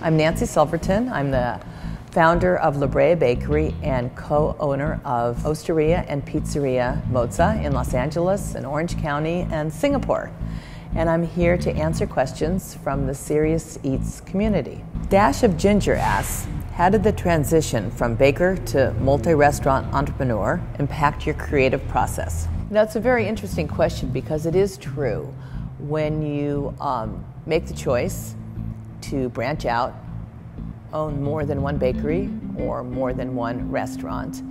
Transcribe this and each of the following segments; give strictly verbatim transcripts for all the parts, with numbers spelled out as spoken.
I'm Nancy Silverton. I'm the founder of La Brea Bakery and co-owner of Osteria and Pizzeria Mozza in Los Angeles and Orange County and Singapore. And I'm here to answer questions from the Serious Eats community. Dash of Ginger asks, how did the transition from baker to multi-restaurant entrepreneur impact your creative process? That's a very interesting question because it is true. When you um, make the choice to branch out, own more than one bakery or more than one restaurant,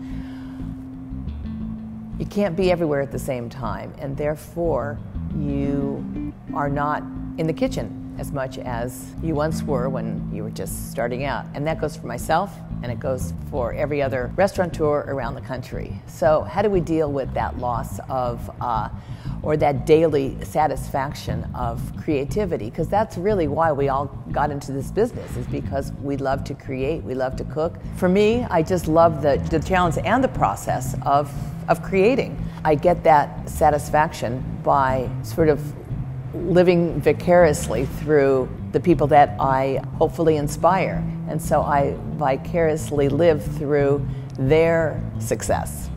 you can't be everywhere at the same time, and therefore you are not in the kitchen as much as you once were when you were just starting out. And that goes for myself, and it goes for every other restaurateur around the country. So how do we deal with that loss of uh, or that daily satisfaction of creativity? Because that's really why we all got into this business, is because we love to create, we love to cook. For me, I just love the, the challenge and the process of, of creating. I get that satisfaction by sort of living vicariously through the people that I hopefully inspire. And so I vicariously live through their success.